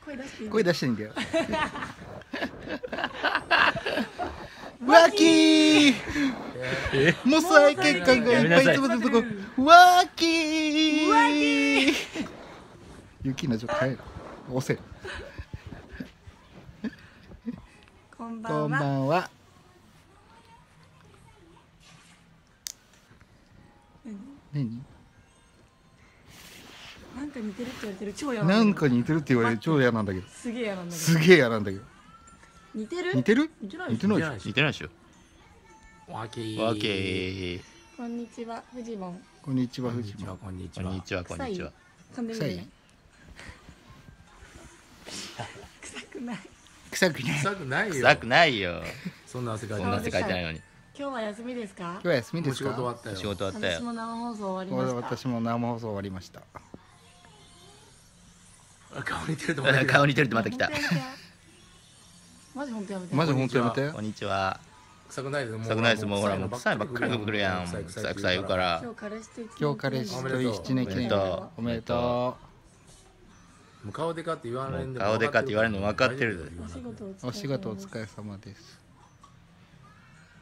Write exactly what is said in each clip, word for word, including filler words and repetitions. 声出してんだよ。ワーキー。もう最欠陥がいっぱい詰まってるとこ。ワーキー。ワーキー。ユキナちょっと帰る。押せ。こんばんは。こんばんは。何？なんか似てるって言われてる超嫌なんだけど。なんか似てるって言われる超嫌なんだけど。すげえ嫌なんだけど。すげえ嫌なんだけど。似てる？似てる？似てないでしょ。似てないでしょ。ワーケー。ワーケー。こんにちはフジモン。こんにちはフジモン。こんにちはこんにちはこんにちは。臭い？臭い？臭くない。臭くない。臭くないよ。臭くないよ。そんな汗かいてない。そんな汗かいてないのに。今日は休みですか？今日は休みですか？仕事終わったよ。仕事終わったよ。私も生放送終わりました。私も生放送終わりました。顔似てるとまた顔似てるとまた来た。マジ本当やめて。マジ本当やめて。こんにちは。臭くないです。臭くないです。もうほらもう臭いばっかり来るやん。臭い臭い臭いから。今日彼氏と今日彼氏と一年記念おめでとう。顔でかって言われんでも。顔でかって言われるの分かってる。お仕事お疲れ様です。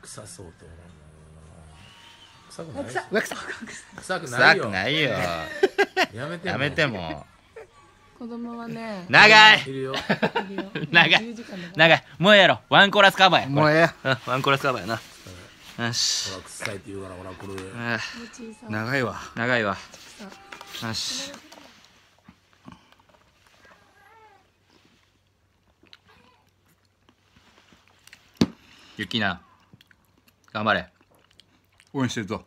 臭そうと思う。臭くない。臭くないよ。臭くないよ。やめてやめても。子供はね長い長い長いもうやろワンコーラスカバーやもうやワンコーラスカバーやなよし長いわ長いわよしゆきな頑張れ応援してるぞ。